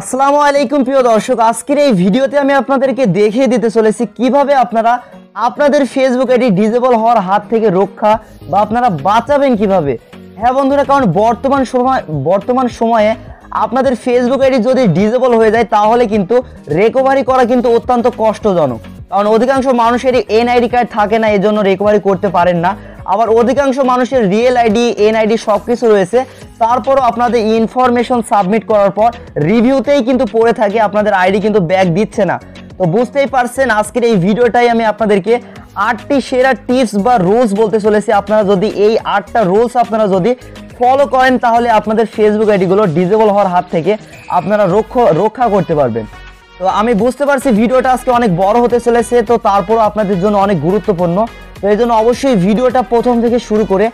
আসসালামু আলাইকুম প্রিয় দর্শক, আজকের এই ভিডিওতে আমি আপনাদেরকে দেখিয়ে দিতে চলেছি কিভাবে আপনারা আপনাদের ফেসবুক আইডি ডিসেবল হওয়ার হাত থেকে রক্ষা বা আপনারা বাঁচাবেন কিভাবে। হ্যাঁ বন্ধুরা, কারণ বর্তমান সময়ে আপনাদের ফেসবুক আইডি যদি ডিসেবল হয়ে যায় তাহলে কিন্তু রিকভারি করা কিন্তু অত্যন্ত কষ্টজনক, কারণ অধিকাংশ মানুষেরই এনআইডি কার্ড থাকে না, এই জন্য রিকভারি করতে পারেন না। আবার অধিকাংশ মানুষের রিয়েল আইডি এনআইডি সব কিছু রয়েছে, তারপরও আপনাদের ইনফরমেশন সাবমিট করার পর রিভিউতেই কিন্তু পড়ে থাকে আপনাদের আইডি কিন্তু ব্যাক দিচ্ছে না। তো বুঝতেই পারছেন, আজকের এই ভিডিওটাই আমি আপনাদেরকে ৮টি সেরা টিপস বা রুলস বলতে চলেছি। আপনারা যদি এই ৮টা রুলস আপনারা যদি ফলো করেন তাহলে আপনাদের ফেসবুক আইডিগুলো ডিসেবল হওয়ার হাত থেকে আপনারা রক্ষা করতে পারবেন। তো আমি বুঝতে পারছি ভিডিওটা আজকে অনেক বড় হতে চলেছে, তো তারপরও আপনাদের জন্য অনেক গুরুত্বপূর্ণ, তো এই জন্য অবশ্যই ভিডিওটা প্রথম থেকে শুরু করে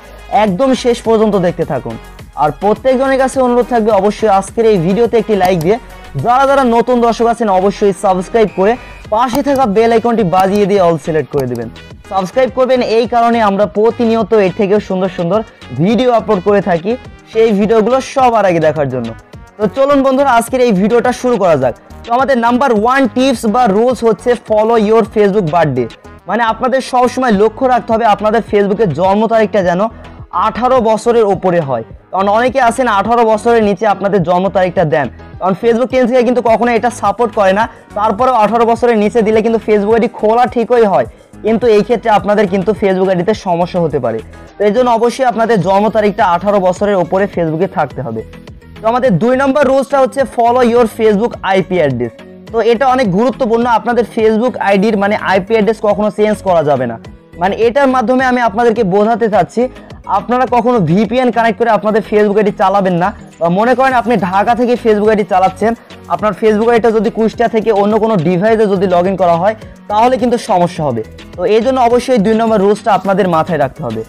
একদম শেষ পর্যন্ত দেখতে থাকুন। আর প্রত্যেকজনের কাছে অনুরোধ থাকবে অবশ্যই আজকের এই ভিডিওতে একটি লাইক দিয়ে, যারা যারা নতুন দর্শক আছেন অবশ্যই সাবস্ক্রাইব করে পাশে থাকা বেল আইকনটি বাজিয়ে দিয়ে অল সিলেক্ট করে দেবেন। সাবস্ক্রাইব করবেন এই কারণে আমরা প্রতিনিয়ত এর থেকেও সুন্দর সুন্দর ভিডিও আপলোড করে থাকি, সেই ভিডিওগুলো সবার আগে দেখার জন্য। তো চলুন বন্ধুরা আজকের এই ভিডিওটা শুরু করা যাক। তো আমাদের নাম্বার 1 টিপস বা রুলস হচ্ছে ফলো ইয়োর ফেসবুক বার্থডে, মানে আপনাদের সবসময় লক্ষ্য রাখতে হবে আপনাদের ফেসবুকের জন্ম তারিখটা যেন 18 বছরের ওপরে হয়, কারণ অনেকে আছেন 18 বছরের নিচে আপনাদের জন্ম তারিখটা দেন, কারণ ফেসবুক টেন্সিকে কিন্তু কখনো এটা সাপোর্ট করে না। তারপরেও 18 বছরের নিচে দিলে কিন্তু ফেসবুক আইডি খোলা ঠিকই হয়, কিন্তু এই ক্ষেত্রে আপনাদের কিন্তু ফেসবুক আইডিতে সমস্যা হতে পারে। তো এই জন্য অবশ্যই আপনাদের জন্ম তারিখটা 18 বছরের ওপরে ফেসবুকে থাকতে হবে। তো আমাদের 2 নম্বর রুলসটা হচ্ছে follow your Facebook IP address. তো এটা অনেক গুরুত্বপূর্ণ, আপনাদের ফেসবুক আইডির মানে আইপি অ্যাড্রেস কখনো চেঞ্জ করা যাবে না। মানে এটার মাধ্যমে আমি আপনাদেরকে বোঝাতে চাচ্ছি আপনারা কখনো ভিপিএন কানেক্ট করে আপনাদের ফেসবুক আইডি চালাবেন না। বা মনে করেন আপনি ঢাকা থেকে ফেসবুক আইডি চালাচ্ছেন, আপনার ফেসবুক আইডিটা যদি কুষ্টিয়া থেকে অন্য কোনো ডিভাইসে যদি লগ ইন করা হয় তাহলে কিন্তু সমস্যা হবে। তো এই জন্য অবশ্যই 2 নম্বর রুলসটা আপনাদের মাথায় রাখতে হবে।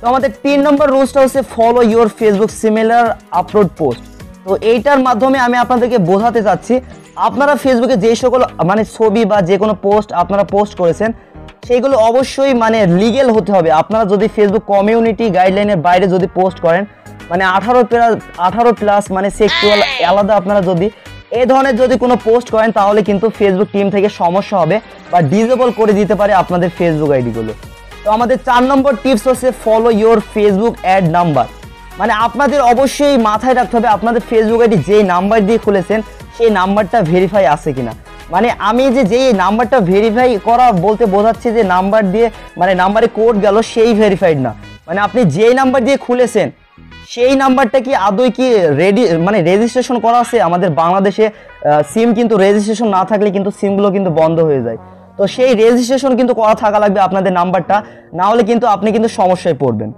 তো আমাদের 3 নম্বর রুলসটা হচ্ছে follow your Facebook similar upload post. তো এইটার মাধ্যমে আমি আপনাদেরকে বোঝাতে চাচ্ছি আপনারা ফেসবুকে যে সকল মানে ছবি বা যে কোনো পোস্ট আপনারা পোস্ট করেছেন সেইগুলো অবশ্যই মানে লিগেল হতে হবে। আপনারা যদি ফেসবুক কমিউনিটি গাইডলাইনের বাইরে যদি পোস্ট করেন, মানে 18+ মানে সেক্সুয়াল আলাদা আপনারা যদি এ ধরনের যদি কোনো পোস্ট করেন তাহলে কিন্তু ফেসবুক টিম থেকে সমস্যা হবে বা ডিসেবল করে দিতে পারে আপনাদের ফেসবুক আইডিগুলো। তো আমাদের 4 নম্বর টিপস হচ্ছে follow your Facebook add number. মানে আপনাদের অবশ্যই মাথায় রাখতে হবে আপনাদের ফেসবুক আইডি যেই নাম্বার দিয়ে খুলেছেন সেই নাম্বারটা ভেরিফাই আছে কিনা। মানে আমি যেই নাম্বারটা ভেরিফাই করা বলতে বোঝাচ্ছি যে নাম্বার দিয়ে মানে নাম্বারে কোড গেল সেই ভেরিফাইড না, মানে আপনি যেই নাম্বার দিয়ে খুলেছেন সেই নাম্বারটা কি আদৌ কি রেজিস্ট্রেশন করা আছে। আমাদের বাংলাদেশে সিম কিন্তু রেজিস্ট্রেশন না থাকলে কিন্তু সিমগুলো কিন্তু বন্ধ হয়ে যায়, তো সেই রেজিস্ট্রেশন কিন্তু করা থাকা লাগবে আপনাদের নাম্বারটা, না হলে কিন্তু আপনি কিন্তু সমস্যায় পড়বেন।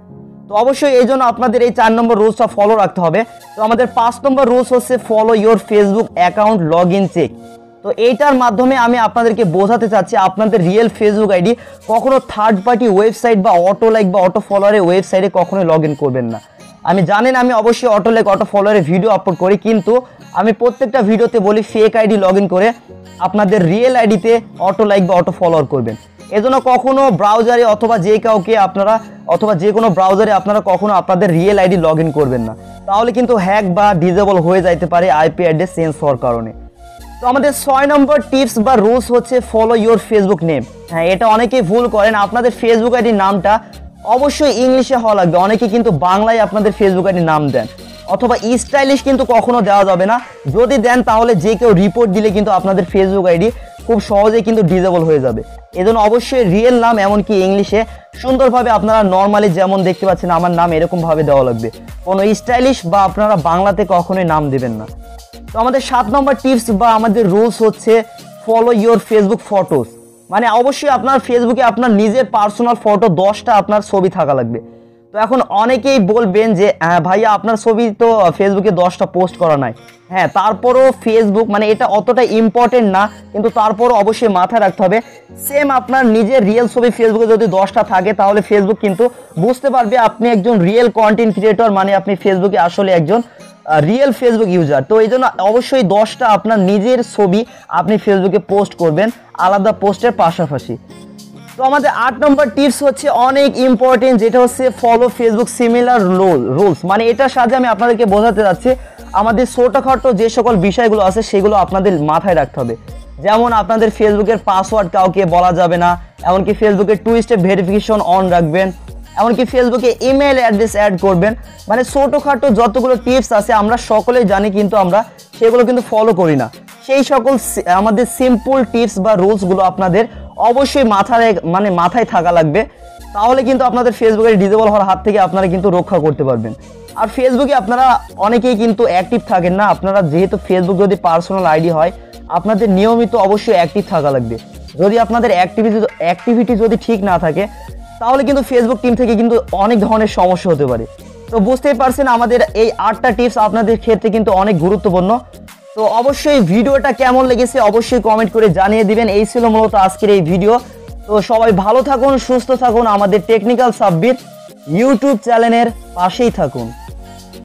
তো অবশ্যই এই জন্য আপনাদের এই 4 নম্বর রুলসটা ফলো রাখতে হবে। তো আমাদের 5 নম্বর রুলস হচ্ছে follow your Facebook account log in check. তো এইটার মাধ্যমে আমি আপনাদেরকে বোঝাতে চাচ্ছি আপনাদের রিয়েল ফেসবুক আইডি কখনো থার্ড পার্টি ওয়েবসাইট বা অটো লাইক বা অটো ফলোয়ারের ওয়েবসাইটে কখনোই লগ ইন করবেন না। আমি জানেন আমি অবশ্যই অটো লাইক অটো ফলোয়ারের ভিডিও আপলোড করি, কিন্তু আমি প্রত্যেকটা ভিডিওতে বলি ফেক আইডি লগ ইন করে আপনাদের রিয়েল আইডিতে অটো লাইক বা অটো ফলোয়ার করবেন। এজন্য কখনো ব্রাউজারে অথবা যে কাউকে আপনারা অথবা যে কোনো ব্রাউজারে আপনারা কখনো আপনাদের রিয়েল আইডি লগ ইন করবেন না, তাহলে কিন্তু হ্যাক বা ডিসেবল হয়ে যাইতে পারে আইপি অ্যাড্রেস চেঞ্জ হওয়ার কারণে। তো আমাদের 6 নম্বর টিপস বা রুলস হচ্ছে ফলো ইয়োর ফেসবুক নেম। হ্যাঁ, এটা অনেকেই ভুল করেন, আপনাদের ফেসবুক আইডির নামটা অবশ্যই ইংলিশে হওয়া লাগবে। অনেকে কিন্তু বাংলায় আপনাদের ফেসবুক আইডির নাম দেন, অথবা স্টাইলিশ কিন্তু কখনো দেওয়া যাবে না। যদি দেন তাহলে যে কেউ রিপোর্ট দিলে কিন্তু আপনাদের ফেসবুক আইডি খুব সহজে কিন্তু ডিসেবল হয়ে যাবে। এজন্য অবশ্যই রিয়েল নাম এমনকি ইংলিশে সুন্দরভাবে আপনারা নর্মালি যেমন দেখতে পাচ্ছেন আমার নাম এরকমভাবে দেওয়া লাগবে, কোনো স্টাইলিশ বা আপনারা বাংলাতে কখনোই নাম দেবেন না। তো আমাদের 7 নম্বর টিপস বা আমাদের রুলস হচ্ছে ফলো ইয়োর ফেসবুক ফটোস। মানে অবশ্যই আপনার ফেসবুকে আপনার নিজের পার্সোনাল ফটো 10টা আপনার ছবি থাকা লাগবে। তো এখন অনেকেই বলবেন যে হ্যাঁ ভাইয়া আপনার ছবি তো ফেসবুকে 10টা পোস্ট করা নাই। হ্যাঁ, তারপরও ফেসবুক মানে এটা অতটা ইম্পর্টেন্ট না, কিন্তু তারপরও অবশ্যই মাথায় রাখতে হবে সেম আপনার নিজের রিয়েল ছবি ফেসবুকে যদি 10টা থাকে তাহলে ফেসবুক কিন্তু বুঝতে পারবে আপনি একজন রিয়েল কন্টেন্ট ক্রিয়েটর, মানে আপনি ফেসবুকে আসলে একজন রিয়েল ফেসবুক ইউজার। তো এই জন্য অবশ্যই 10টা আপনার নিজের ছবি আপনি ফেসবুকে পোস্ট করবেন আলাদা পোস্টের পাশাপাশি। তো আমাদের 8 নম্বর টিপস হচ্ছে অনেক ইম্পর্টেন্ট, যেটা হচ্ছে ফলো ফেসবুক সিমিলার রুলস। মানে এটার সাহায্যে আমি আপনাদেরকে বোঝাতে যাচ্ছি আমাদের ছোটখাটো যে সকল বিষয়গুলো আছে সেগুলো আপনাদের মাথায় রাখতে হবে। যেমন আপনাদের ফেসবুকের পাসওয়ার্ড কাউকে বলা যাবে না, এমনকি ফেসবুকের 2-স্টেপ ভেরিফিকেশন অন রাখবেন, এমনকি ফেসবুকে ইমেল অ্যাড্রেস অ্যাড করবেন। মানে ছোটোখাটো যতগুলো টিপস আছে আমরা সকলেই জানি, কিন্তু আমরা সেগুলো কিন্তু ফলো করি না। সেই সকল আমাদের সিম্পল টিপস বা রুলসগুলো আপনাদের অবশ্যই মাথায় থাকা লাগবে, তাহলে কিন্তু আপনাদের ফেসবুকের ডিজেবল হওয়ার হাত থেকে আপনারা কিন্তু রক্ষা করতে পারবেন। আর ফেসবুকে আপনারা অনেকেই কিন্তু অ্যাক্টিভ থাকেন না, আপনারা যেহেতু ফেসবুক যদি পার্সোনাল আইডি হয় আপনাদের নিয়মিত অবশ্যই অ্যাক্টিভ থাকা লাগবে। যদি আপনাদের অ্যাক্টিভিটি যদি ঠিক না থাকে তাহলে কিন্তু ফেসবুক টিম থেকে কিন্তু অনেক ধরনের সমস্যা হতে পারে। তো বুঝতেই পারছেন আমাদের এই 8টা টিপস আপনাদের ক্ষেত্রে কিন্তু অনেক গুরুত্বপূর্ণ। তো অবশ্যই ভিডিওটা কেমন লেগেছে অবশ্যই কমেন্ট করে জানিয়ে দিবেন। এই ছিল মূলত আজকের এই ভিডিও। তো সবাই ভালো থাকুন, সুস্থ থাকুন, আমাদের টেকনিক্যাল সাব্বির ইউটিউব চ্যানেলের পাশেই থাকুন।